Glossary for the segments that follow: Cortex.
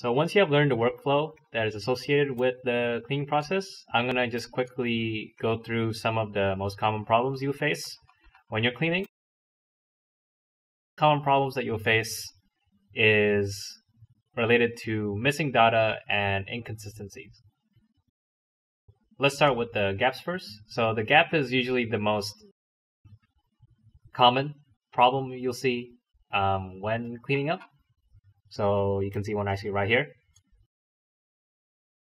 So once you have learned the workflow that is associated with the cleaning process, I'm going to just quickly go through some of the most common problems you face when you're cleaning. Common problems that you'll face is related to missing data and inconsistencies. Let's start with the gaps first. So the gap is usually the most common problem you'll see when cleaning up. So you can see one actually right here.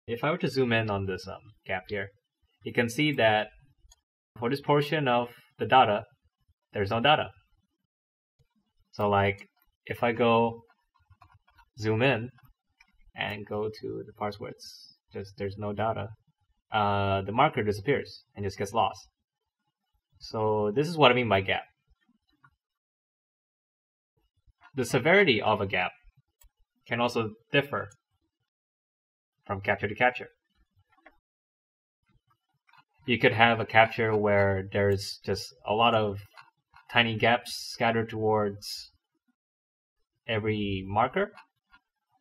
If I were to zoom in on this gap here, you can see that for this portion of the data, there's no data. So like if I go zoom in and go to the parts where it's just there's no data, the marker disappears and just gets lost. So this is what I mean by gap. The severity of a gap can also differ from capture to capture. You could have a capture where there's just a lot of tiny gaps scattered towards every marker,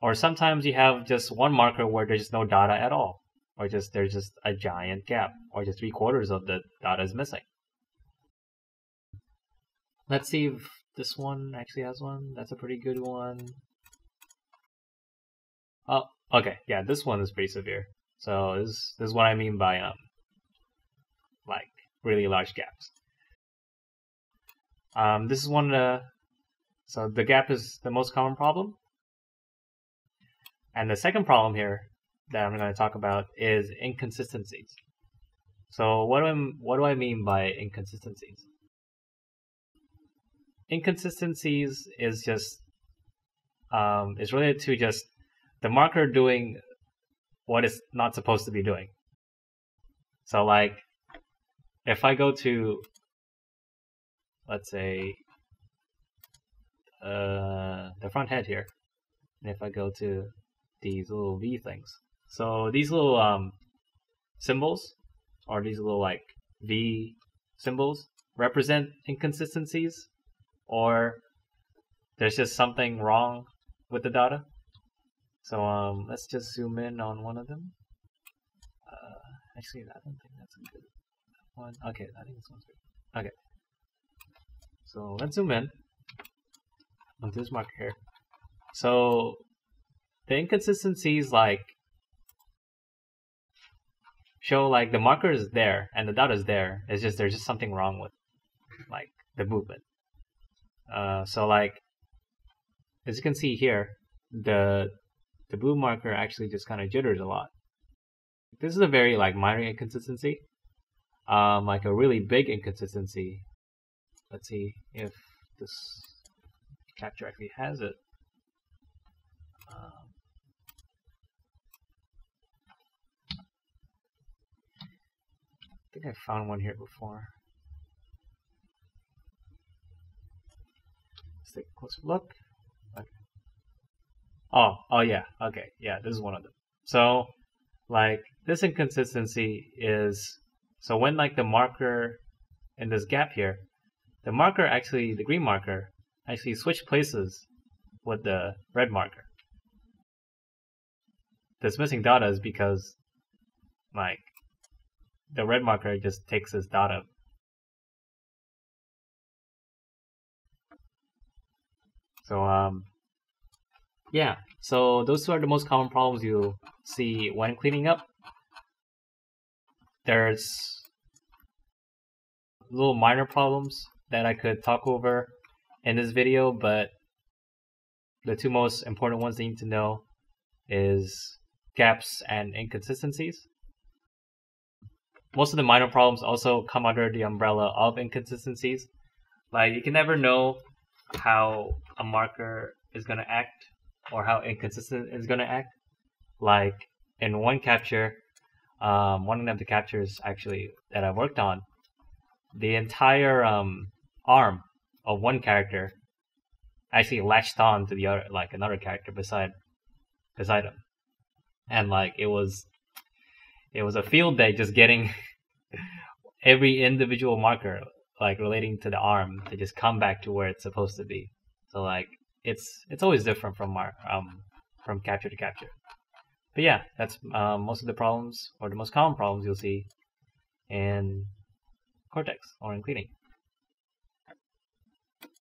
or sometimes you have just one marker where there's no data at all, or just there's just a giant gap, or just 3/4 of the data is missing. Let's see if this one actually has one. That's a pretty good one. Oh, okay, yeah, this one is pretty severe. So this is what I mean by like really large gaps. This is one of the, so the gap is the most common problem. And the second problem here that I'm going to talk about is inconsistencies. So what do I mean by inconsistencies? Inconsistencies is just is related to just the marker doing what it's not supposed to be doing. So like if I go to, let's say, the front head here, and if I go to these little V things, so these little symbols, or these little like V symbols, represent inconsistencies, or there's just something wrong with the data. So let's just zoom in on one of them. Actually, I don't think that's a good one. Okay, I think this one's good. Okay. So let's zoom in onto this marker here. So the inconsistencies like show like the marker is there and the data is there. It's just there's just something wrong with like the movement. So like as you can see here, the blue marker actually just kind of jitters a lot. This is a very like minor inconsistency, like a really big inconsistency. Let's see if this capture actually has it. I think I found one here before. Let's take a closer look. Okay. Oh yeah, okay, yeah, this is one of them. So like this inconsistency is, so when like the marker in this gap here, the marker actually, the green marker actually switched places with the red marker. This missing data is because like the red marker just takes this data. So yeah, so those two are the most common problems you see when cleaning up. There's little minor problems that I could talk over in this video, but the two most important ones that you need to know is gaps and inconsistencies. Most of the minor problems also come under the umbrella of inconsistencies. Like you can never know how a marker is going to act or how inconsistent it's going to act. Like in one capture, one of the captures actually that I worked on, the entire arm of one character actually latched on to the other, like another character beside him, and like it was a field day just getting every individual marker like relating to the arm to just come back to where it's supposed to be. So like it's always different from from capture to capture. But yeah, that's most of the problems, or the most common problems you'll see in Cortex or in cleaning.